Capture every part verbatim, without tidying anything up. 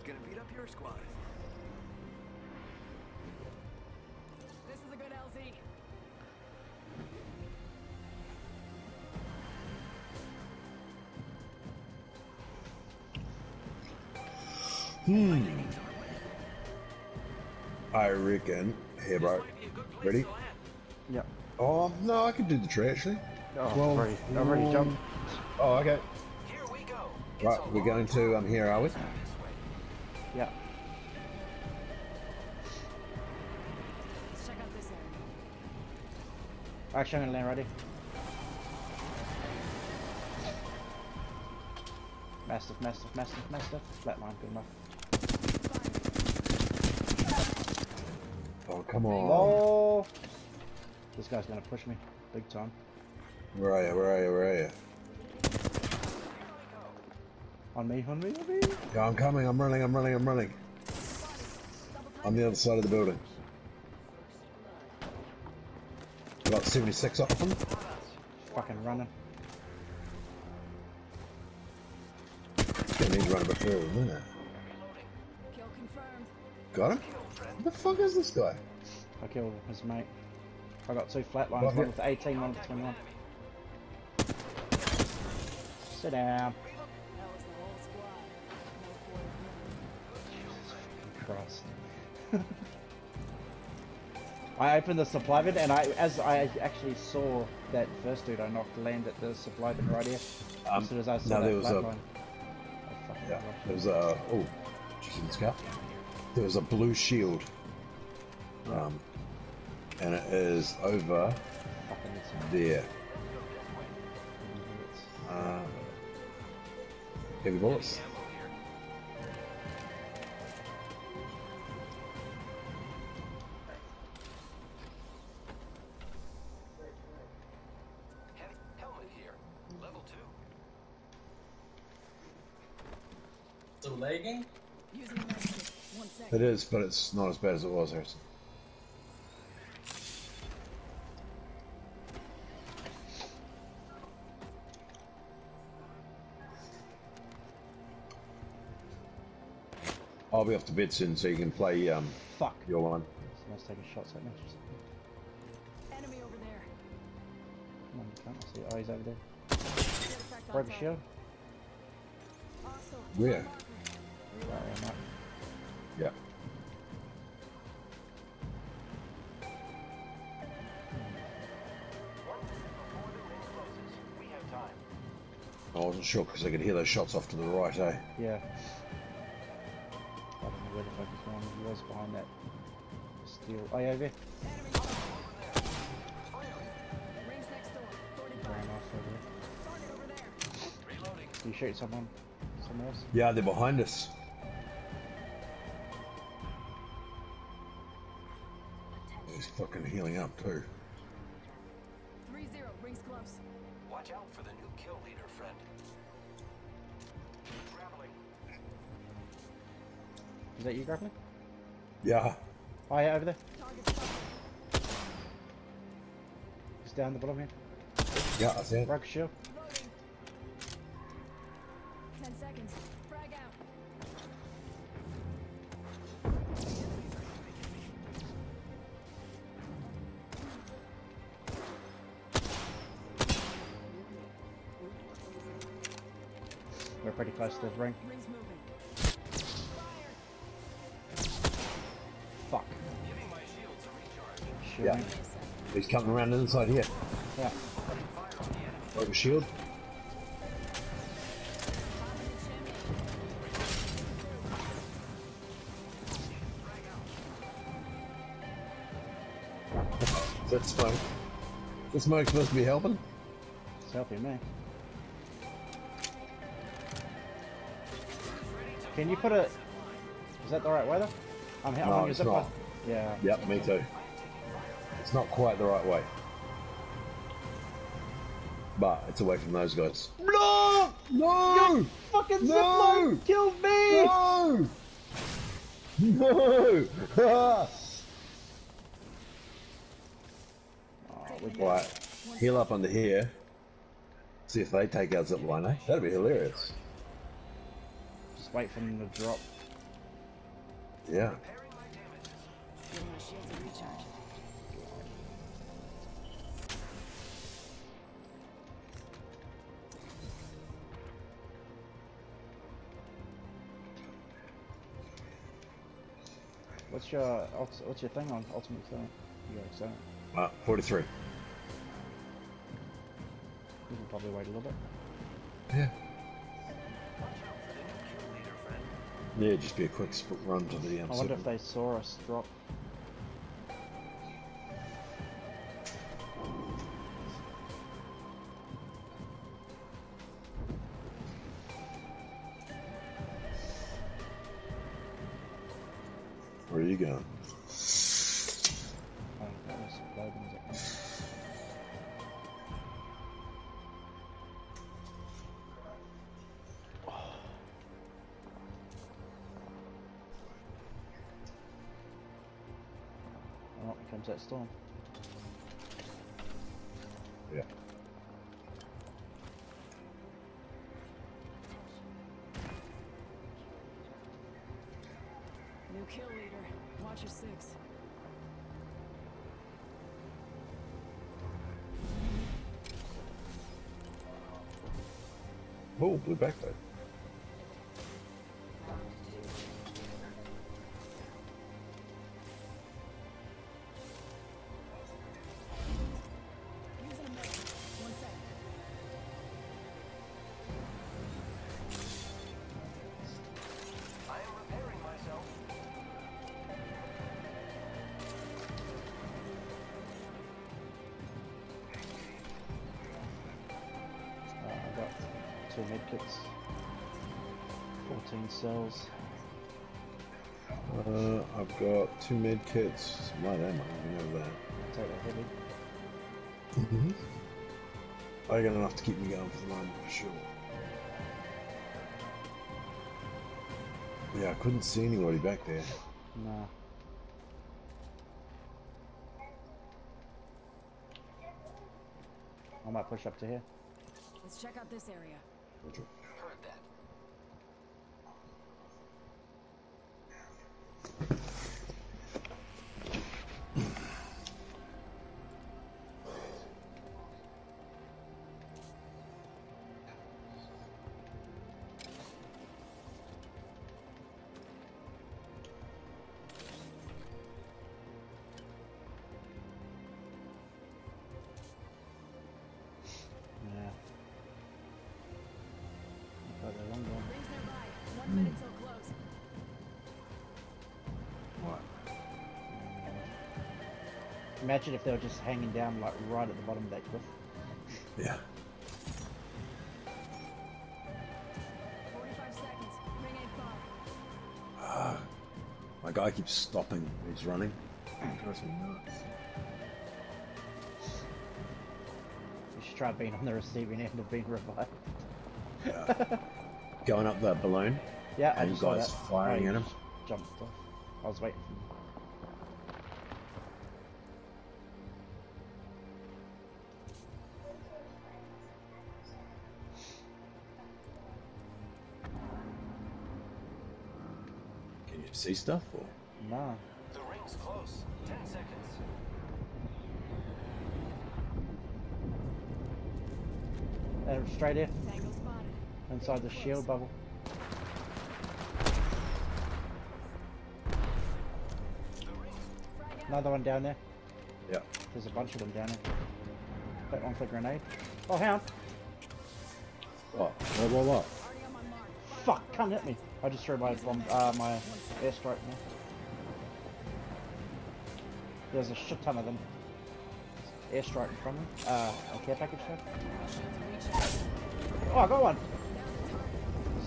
squad's gonna beat up your squad. This is a good L Z. Hmm. I reckon. Here, bro. Ready? Yep. Oh, no, I could do the tree, actually. Oh, well, I've already, already um, jumped. Oh, okay. Here we go. Right, we're going to, um, here, are we? Yeah. Let's check out this area. Actually, I'm gonna land ready. Mastiff, Mastiff, Mastiff, Mastiff. Flatline, good enough. Oh, come on. Oh! This guy's gonna push me, big time. Where are you? Where are you? Where are you? On me, on me, on me. Yeah, I'm coming. I'm running. I'm running. I'm running. On the other side of the building. Got seventy-six up them. Fucking running. Gonna need to run a bit further, isn't it? Got him. Who the fuck is this guy? I killed his mate. I got two flatlines, one with eighteen, one with twenty-one. Sit down. Jesus Christ. I opened the supply bin and I, as I actually saw that first dude I knocked land at the supply bin right here. Um, as soon as I saw no, that there was flat a, line. Oh, yeah, there was a, oh, did you see this guy? There was a blue shield. Um, And it is over there. Uh, heavy bullets. Heavy helmet here. Level two. Still lagging? It is, but it's not as bad as it was, Harrison. I'll be off to bed soon so you can play um fuck your one. Someone's taking shots at me. Enemy over there. Come on, you can't see it. Oh, he's over there. Break a shield. Where? Right, I'm up. Yeah. I wasn't sure because I could hear those shots off to the right, eh? Yeah. Where the fuck is going? He was behind that steel. Oh, yeah, over there. Can you shoot someone? Someone else? Yeah, they're behind us. He's fucking healing up too. Three zero brings gloves. Watch out for the new kill leader, friend. Is that you grappling? Yeah. Oh yeah, over there. He's down the bottom here. Yeah, I see it. Rock shield. Ten seconds. Frag out. We're pretty close to the ring. Yeah, he's coming around the inside here. Yeah. Over shield. That's smoke. This smoke's supposed to be helping. It's helping me. Can you put a? Is that the right way though? I'm helping. No, it's not. Yeah. Yep, me too. It's not quite the right way, but it's away from those guys. No! No! You fucking no! Zipline killed me! No! No! Oh, we're quiet. Heal up under here. See if they take out zipline, eh? That'd be hilarious. Just wait for them to drop. Yeah. What's your what's your thing on ultimate killing? You got seven. Uh, forty-three. You can probably wait a little bit. Yeah. Yeah, just be a quick run to the M seven. I wonder if they saw us drop. Where are you going? That storm. Yeah. New kill leader. Watch your six. Oh, blue backpack. Medkits, fourteen cells. Uh, I've got two medkits. My ammo, you know that. Take that heavy. Mm-hmm. I got enough to keep me going for the moment for sure. Yeah, I couldn't see anybody back there. Nah. I might push up to here. Let's check out this area. Roger. Heard that. Yeah. Mm. What? Imagine if they were just hanging down like right at the bottom of that cliff. Yeah. Forty-five seconds. Ring eight bar. Uh, my guy keeps stopping. He's running. Drives me nuts. You should try being on the receiving end of being revived. Yeah. Going up the balloon. Yeah, and I just guys saw that. Firing I at him. Jumped off. I was waiting for him. Can you see stuff or? Nah. The ring's close. Ten seconds. Uh, straight in. Inside the shield bubble. Another one down there. Yeah. There's a bunch of them down there. That one for grenade. Oh, hound! What? What? What? What? Fuck! Can't hit me. I just threw my bomb. Uh, my airstrike. Now. There's a shit ton of them. Airstrike in front of me. Uh, a care package there. Oh, I got one.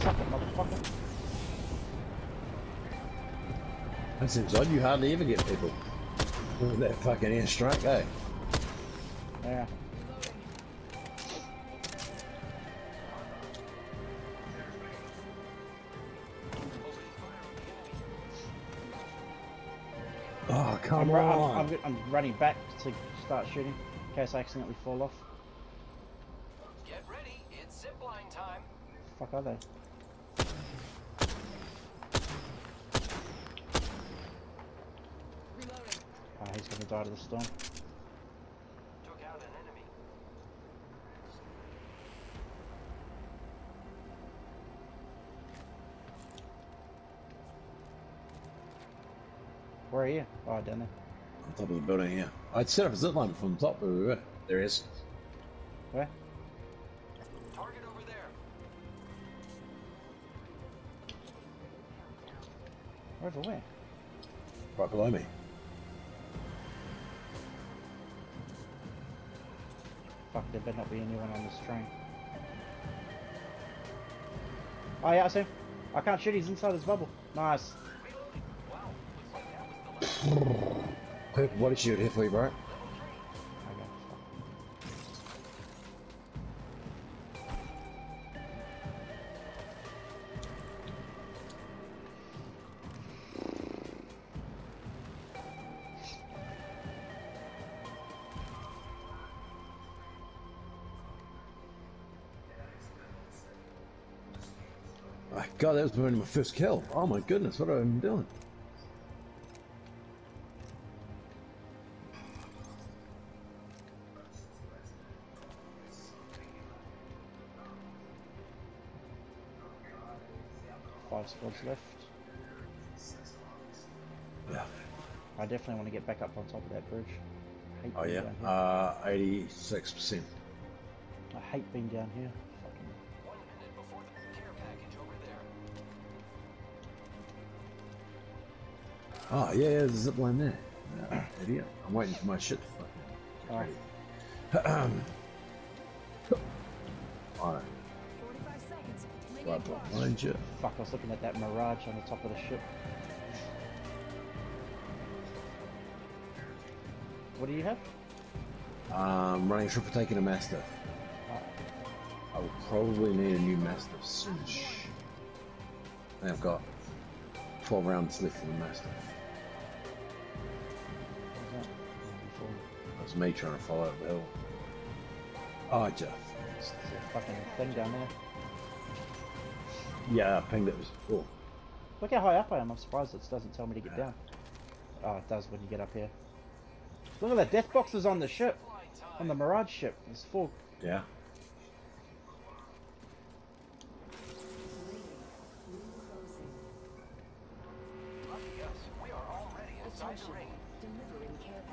Suck it, motherfucker. That seems odd, you hardly ever get people with that fucking airstrike, eh? Yeah. Oh, come I'm, on! I'm, I'm, I'm running back to start shooting in case I accidentally fall off. Get ready, it's zipline time. Fuck are they? he's gonna die to the storm. Took out an enemy. Where are you? Oh, down there. On top of the building here. Yeah. I'd set up a zip line from the top, but we were. There he is. Where? Target over there. Over where? Right below me. Fuck, there better not be anyone on this train. Oh yeah, I see him. I can't shoot, he's inside his bubble. Nice. What did you do here for you, bro? God, that was probably my first kill. Oh my goodness, what have I been doing? Five squads left. Yeah. I definitely want to get back up on top of that bridge. I hate oh being yeah, down here. Uh, eighty-six percent. I hate being down here. Oh, yeah, yeah, there's a zip line there. Uh, idiot. I'm waiting for my shit to fucking. Alright. Alright. Right behind you. Fuck, I was looking at that mirage on the top of the ship. What do you have? Um, running triple taking a Mastiff. Oh. I will probably need a new Mastiff soon. I think I've got twelve rounds left for the Mastiff. That's me trying to follow up the hill. Oh, Jeff. There's a fucking thing down there. Yeah, I pinged it was cool. Look how high up I am, I'm surprised it doesn't tell me to get down. Oh, it does when you get up here. Look at that, death box is on the ship. On the Mirage ship. It's full. Yeah.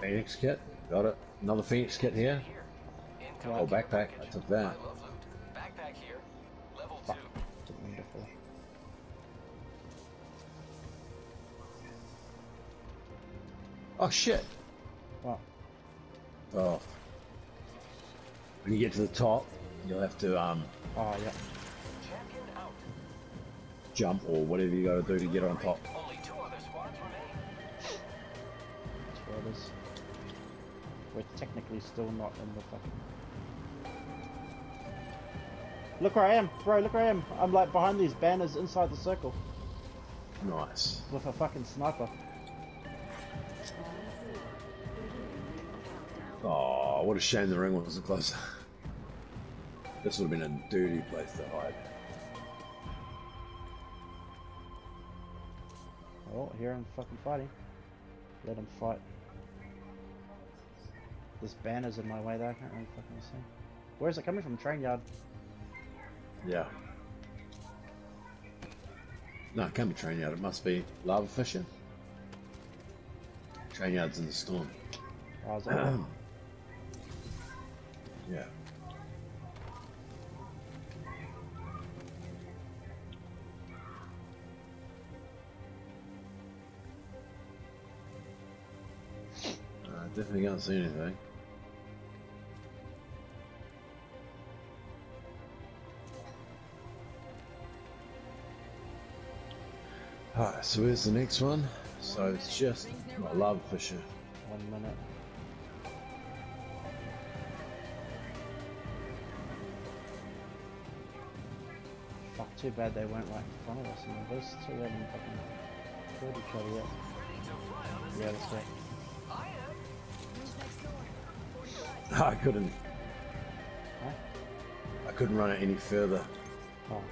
Phoenix kit, got it. Another Phoenix kit here. Oh, backpack, I took that. Backpack here, level two. Wonderful. Oh shit! What? Oh. When you get to the top, you'll have to um. Oh yeah. Jump or whatever you gotta do to get on top. We're technically still not in the fucking. Look where I am, bro, look where I am. I'm like behind these banners inside the circle. Nice. With a fucking sniper. Oh, what a shame the ring wasn't closer. This would have been a dirty place to hide. Oh, here I'm fucking fighting. Let him fight. This banner's in my way though, I can't really fucking see. Where's it coming from? Train yard? Yeah. No, it can't be train yard, it must be lava fishing. Train yard's in the storm. Oh, is it? Yeah. I definitely can't see anything. Alright, so where's the next one? So it's just my love fisher. One minute. Fuck, too bad they weren't right in front of us. I mean, those two haven't fucking killed each other yet. Yeah, that's right. I couldn't. Huh? I couldn't run it any further. Oh.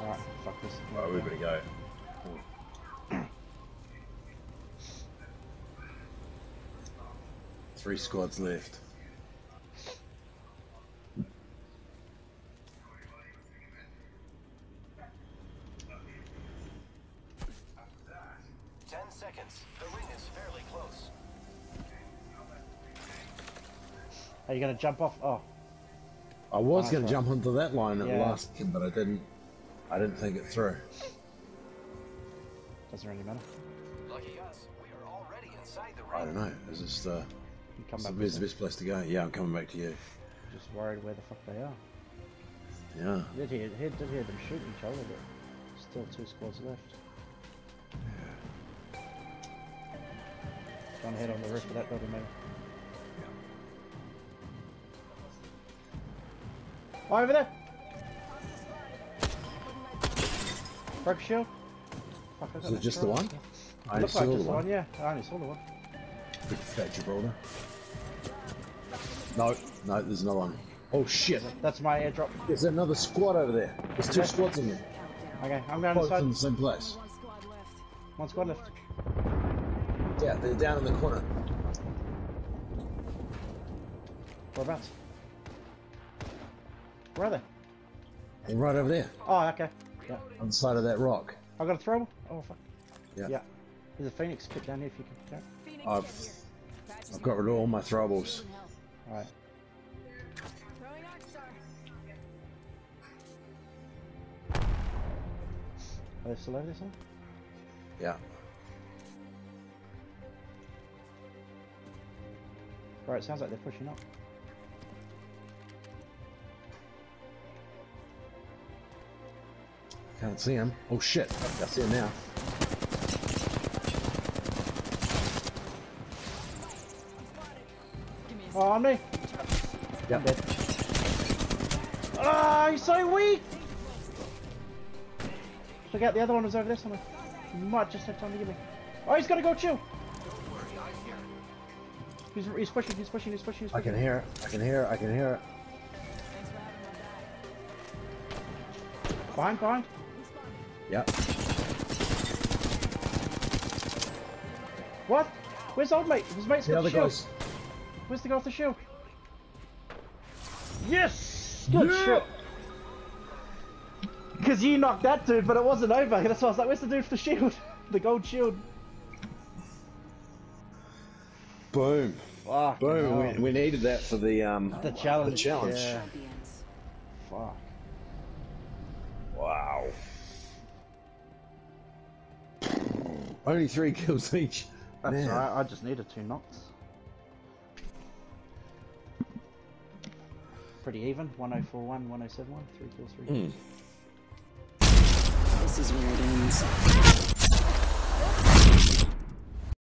I Alright, fuck this. Alright, we're gonna go. Three squads left. ten seconds. The ring is fairly close. Are you going to jump off? Oh. I was oh, going to jump onto that line at yeah. last, but I didn't. I didn't think it through. Doesn't really matter. Lucky us, we are already inside the ring. I don't know. Is this uh, the best, best place to go? Yeah, I'm coming back to you. Just worried where the fuck they are. Yeah. Did hear, did hear them shoot each other, but still two squads left. Don't head on the roof of that building, maybe. Oh, over there! Broke shield. Fuck, I got Is it just the one? I only saw like the one. one. Yeah, I only saw the one. Big fat Gibraltar. No, no, there's another one. Oh shit! That's my airdrop. There's another squad over there. There's two okay. squads in here. Okay, I'm going Both inside. in the same place. One squad left. One squad left. Yeah, they're down in the corner. Whereabouts? Where are they? They're right over there. Oh, okay. Yeah. On the side of that rock. I've got to throw them? Oh, fuck. Yeah. yeah. There's a Phoenix pit down here if you can. Phoenix I've, I've got rid of all my throwables. Alright. Are they still over there, son? Yeah. Right, sounds like they're pushing up. Can't see him. Oh shit, I see him now. Oh, on me! Yep. I'm dead. Ah, oh, he's so weak! Look out, the other one was over this one. He might just have time to get me. Oh, he's gotta go chill! He's, he's pushing, he's pushing, he's pushing, he's pushing. I can hear it, I can hear it, I can hear it. Behind, behind. Yep. What? Where's old mate? His mate's got the shield. Guys. Where's the guy with the shield? Yes! Good yeah. shot. Because you knocked that dude, but it wasn't over. That's why I was like, where's the dude with the shield? The gold shield. Boom. Fuck. Boom. We, we needed that for the, um, the challenge. The challenge. Yeah. Fuck. Wow. Only three kills each. That's Man. right, I just needed two knocks. Pretty even, one oh four one, one oh seven one, three kills, three kills. Mm. This is where it ends.